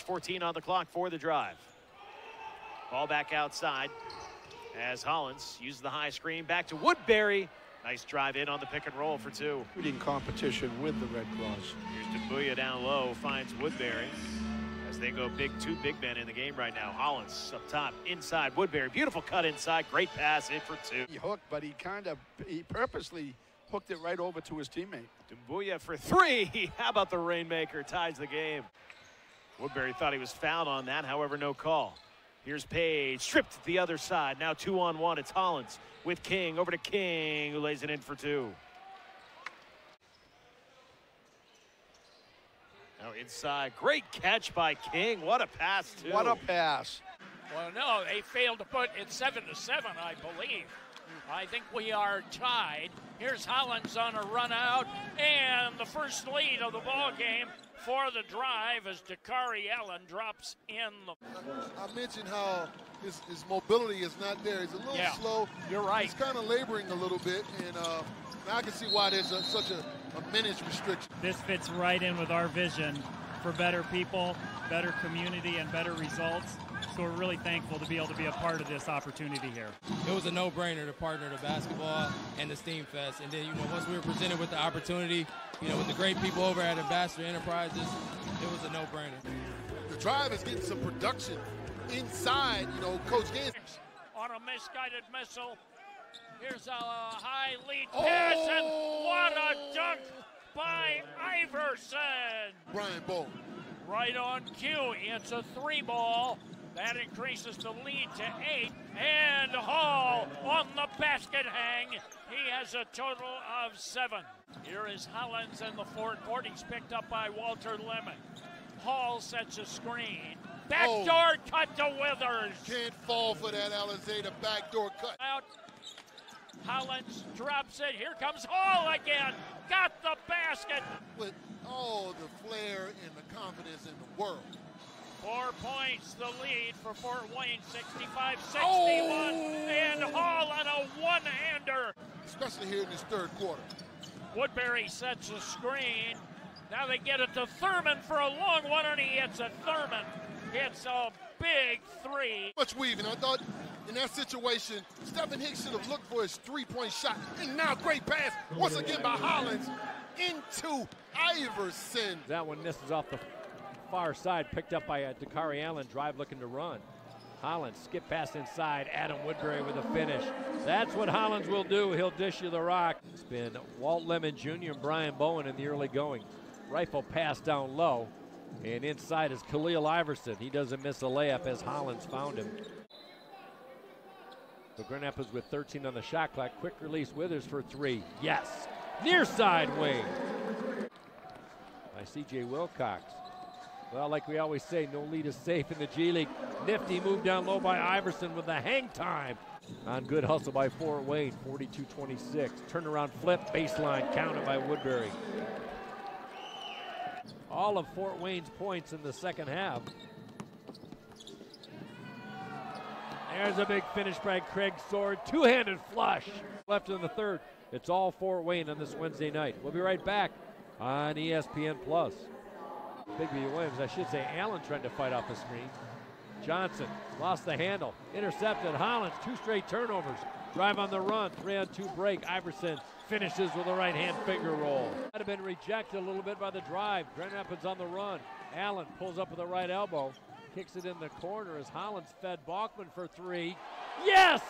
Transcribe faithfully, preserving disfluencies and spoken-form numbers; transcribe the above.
fresh fourteen on the clock for the drive. Ball back outside as Hollins uses the high screen back to Woodbury. Nice drive in on the pick and roll for two. Leading competition with the Red Claws. Here's Dumbuya down low, finds Woodbury. As they go big, two big men in the game right now. Hollins up top, inside Woodbury. Beautiful cut inside, great pass, in for two. He hooked, but he kind of, he purposely hooked it right over to his teammate. Dumbuya for three. How about the Rainmaker? Ties the game. Woodbury thought he was fouled on that, however, no call. Here's Page, stripped at the other side. Now two on one, it's Hollins with King. Over to King, who lays it in for two. Now inside, great catch by King. What a pass, too. What a pass. Well, no, they failed to put it seven to seven, I believe. I think we are tied. Here's Hollins on a run out, and the first lead of the ball game for the drive as Dakari Allen drops in. The I mentioned how his, his mobility is not there. He's a little yeah, slow. You're right. He's kind of laboring a little bit, and uh, I can see why there's a, such a, a minutes restriction. This fits right in with our vision for better people, better community, and better results. So we're really thankful to be able to be a part of this opportunity here. It was a no-brainer to partner to basketball and the STEAM Fest. And then, you know, once we were presented with the opportunity, you know, with the great people over at Ambassador Enterprises, it was a no-brainer. The drive is getting some production inside, you know, Coach Gaines. On a misguided missile. Here's a high lead pass, oh! And what a dunk by Iverson. Brian Bowen. Right on cue. It's a three ball. That increases the lead to eight, and Hall on the basket hang. He has a total of seven. Here is Hollins in the forward court. He's picked up by Walter Lemon. Hall sets a screen. Backdoor oh. cut to Withers. Can't fall for that, Alizé, the backdoor cut. Out. Hollins drops it. Here comes Hall again. Got the basket. With all the flair and the confidence in the world. Four points, the lead for Fort Wayne, sixty-five sixty-one, oh! And Hall on a one-hander. Especially here in this third quarter. Woodbury sets a screen. Now they get it to Thurman for a long one, and he hits it. Thurman hits a big three. Much weaving. I thought in that situation, Stephen Hicks should have looked for his three-point shot. And now great pass once again by Hollins into Iverson. That one misses off the far side, picked up by uh, Dakari Allen. Drive looking to run. Hollins skip pass inside. Adam Woodbury with a finish. That's what Hollins will do. He'll dish you the rock. It's been Walt Lemon Junior and Brian Bowen in the early going. Rifle pass down low, and inside is Khalil Iverson. He doesn't miss a layup as Hollins found him. So Grand Rapids with thirteen on the shot clock. Quick release, Withers for three. Yes, near side wing by C J Wilcox. Well, like we always say, no lead is safe in the G League. Nifty move down low by Iverson with the hang time. On good hustle by Fort Wayne, forty-two twenty-six. Turnaround flip, baseline counted by Woodbury. All of Fort Wayne's points in the second half. There's a big finish by Craig Sword. Two-handed flush. Left in the third. It's all Fort Wayne on this Wednesday night. We'll be right back on E S P N Plus. Bigby Williams, I should say Allen trying to fight off the screen. Johnson lost the handle. Intercepted. Hollins, two straight turnovers. Drive on the run, three on two break. Iverson finishes with a right-hand finger roll. Might have been rejected a little bit by the drive. Grand Rapids on the run. Allen pulls up with a right elbow. Kicks it in the corner as Hollins fed Balkman for three. Yes!